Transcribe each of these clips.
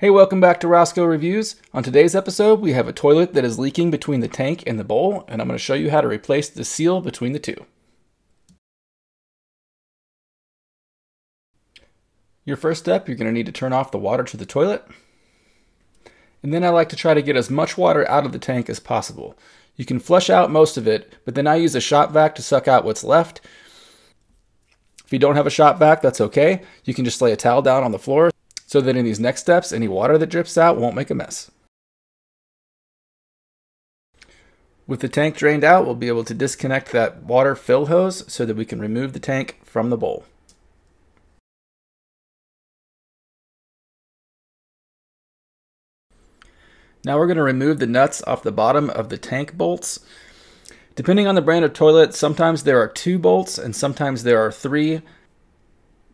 Hey, welcome back to Rosco Reviews. On today's episode, we have a toilet that is leaking between the tank and the bowl, and I'm going to show you how to replace the seal between the two. Your first step, you're going to need to turn off the water to the toilet. And then I like to try to get as much water out of the tank as possible. You can flush out most of it, but then I use a shop vac to suck out what's left. If you don't have a shop vac, that's okay. You can just lay a towel down on the floor, so that in these next steps, any water that drips out won't make a mess. With the tank drained out, we'll be able to disconnect that water fill hose so that we can remove the tank from the bowl. Now we're going to remove the nuts off the bottom of the tank bolts. Depending on the brand of toilet, sometimes there are 2 bolts and sometimes there are 3.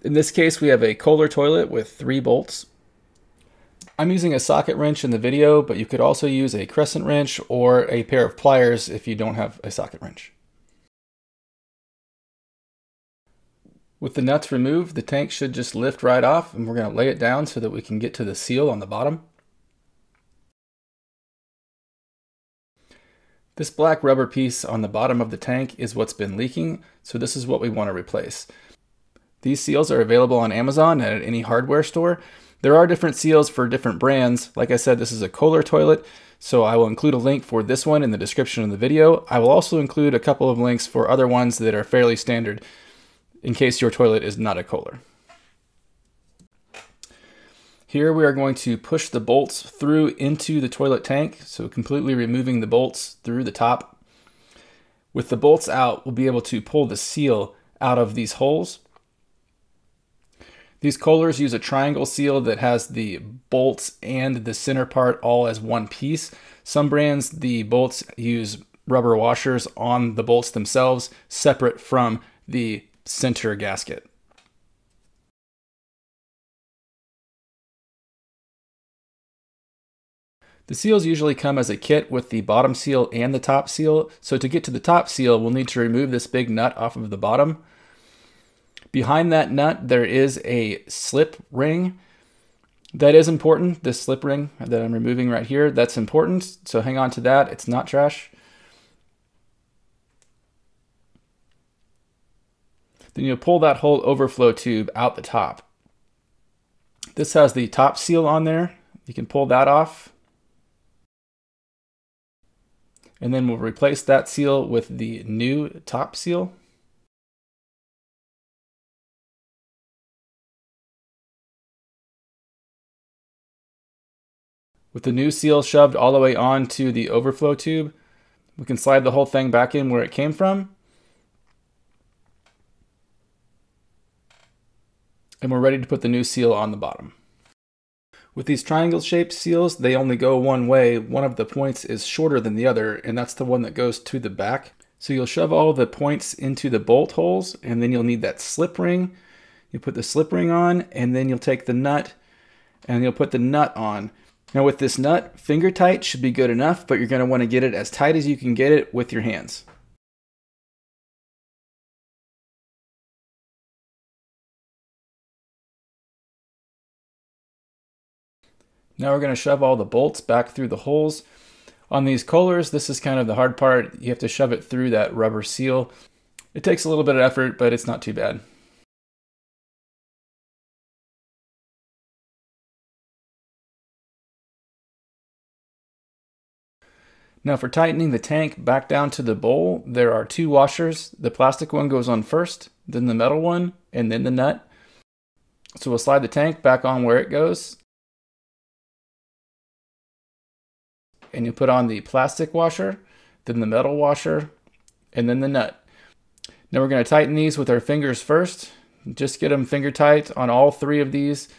In this case, we have a Kohler toilet with 3 bolts. I'm using a socket wrench in the video, but you could also use a crescent wrench or a pair of pliers if you don't have a socket wrench. With the nuts removed, the tank should just lift right off, and we're going to lay it down so that we can get to the seal on the bottom. This black rubber piece on the bottom of the tank is what's been leaking, so this is what we want to replace. These seals are available on Amazon and at any hardware store. There are different seals for different brands. Like I said, this is a Kohler toilet, so I will include a link for this one in the description of the video. I will also include a couple of links for other ones that are fairly standard in case your toilet is not a Kohler. Here we are going to push the bolts through into the toilet tank, so completely removing the bolts through the top. With the bolts out, we'll be able to pull the seal out of these holes. These Kohlers use a triangle seal that has the bolts and the center part all as one piece. Some brands, the bolts use rubber washers on the bolts themselves, separate from the center gasket. The seals usually come as a kit with the bottom seal and the top seal. So to get to the top seal, we'll need to remove this big nut off of the bottom. Behind that nut, there is a slip ring. That is important, this slip ring that I'm removing right here, that's important. So hang on to that, it's not trash. Then you'll pull that whole overflow tube out the top. This has the top seal on there. You can pull that off. And then we'll replace that seal with the new top seal. With the new seal shoved all the way onto the overflow tube, we can slide the whole thing back in where it came from. And we're ready to put the new seal on the bottom. With these triangle-shaped seals, they only go one way. One of the points is shorter than the other, and that's the one that goes to the back. So you'll shove all the points into the bolt holes, and then you'll need that slip ring. You put the slip ring on, and then you'll take the nut, and you'll put the nut on. Now with this nut, finger tight should be good enough, but you're going to want to get it as tight as you can get it with your hands. Now we're going to shove all the bolts back through the holes. On these Kohlers, this is kind of the hard part. You have to shove it through that rubber seal. It takes a little bit of effort, but it's not too bad. Now for tightening the tank back down to the bowl, there are 2 washers. The plastic one goes on first, then the metal one, and then the nut. So we'll slide the tank back on where it goes. And you put on the plastic washer, then the metal washer, and then the nut. Now we're going to tighten these with our fingers first. Just get them finger tight on all 3 of these,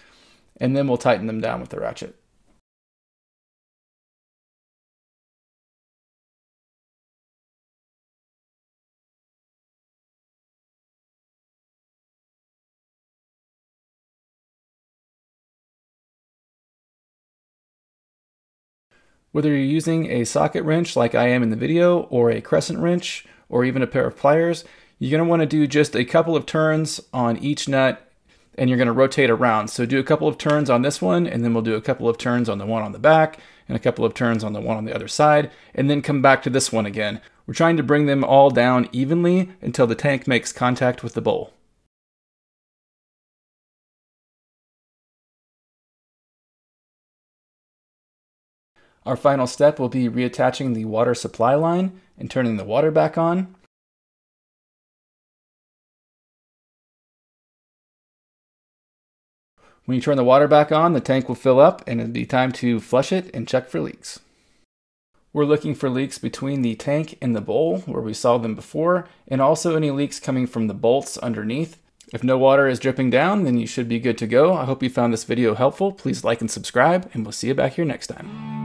and then we'll tighten them down with the ratchet. Whether you're using a socket wrench like I am in the video, or a crescent wrench, or even a pair of pliers, you're going to want to do just a couple of turns on each nut and you're going to rotate around. So do a couple of turns on this one, and then we'll do a couple of turns on the one on the back, and a couple of turns on the one on the other side, and then come back to this one again. We're trying to bring them all down evenly until the tank makes contact with the bowl. Our final step will be reattaching the water supply line and turning the water back on. When you turn the water back on, the tank will fill up and it'll be time to flush it and check for leaks. We're looking for leaks between the tank and the bowl where we saw them before, and also any leaks coming from the bolts underneath. If no water is dripping down, then you should be good to go. I hope you found this video helpful. Please like and subscribe, and we'll see you back here next time.